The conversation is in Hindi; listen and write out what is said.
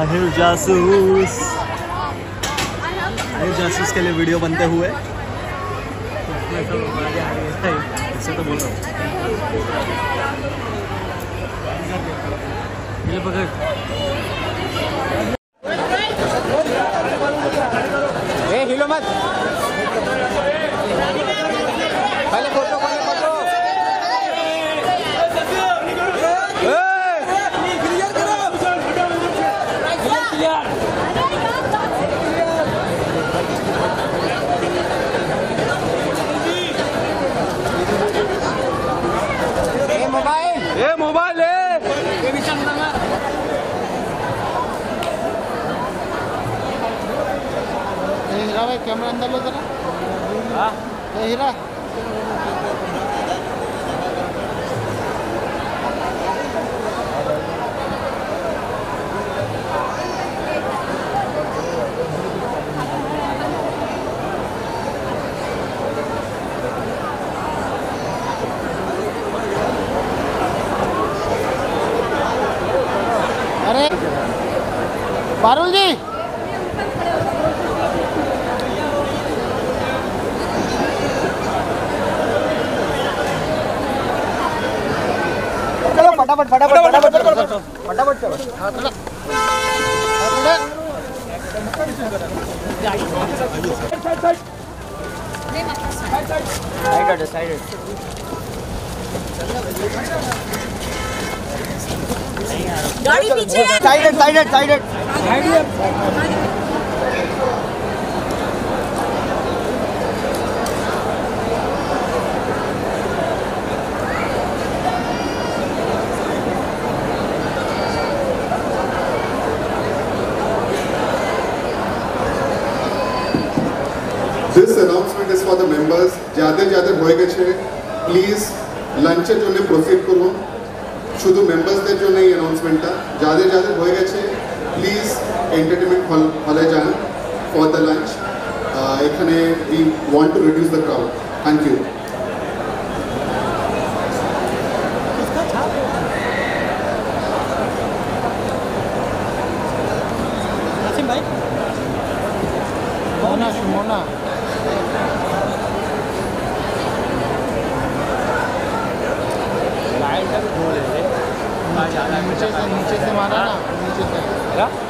आहिर जासूस, आहिर जासूस के लिए वीडियो बनते हुए तो बोल रहा हूँ। हिलो मत, पहले फोटो मोबाइल है। हीरा भाई कैमरा अंदर लो जरा। हाँ हीरा पारुल जी चलो फटाफट फटाफट फटाफट फटाफट चलो गाड़ी पीछे है। Side side side This announcement is for the members. जाते जाते होए गए छे, प्लीज लंच जो ने प्रोसीड करो। शुद्ध मेंबर्स ने जो नहीं अनाउंसमेंट था ज्यादा ज्यादा होए गए छे। प्लीज एंटरटेनमेंट हॉल हॉले जाना फॉर द लंच। এখানে we want to reduce the crowd. Thank you. अच्छा भाई मोना सुमोना लाइट तक बोल रहे नीचे से मारा ना नीचे से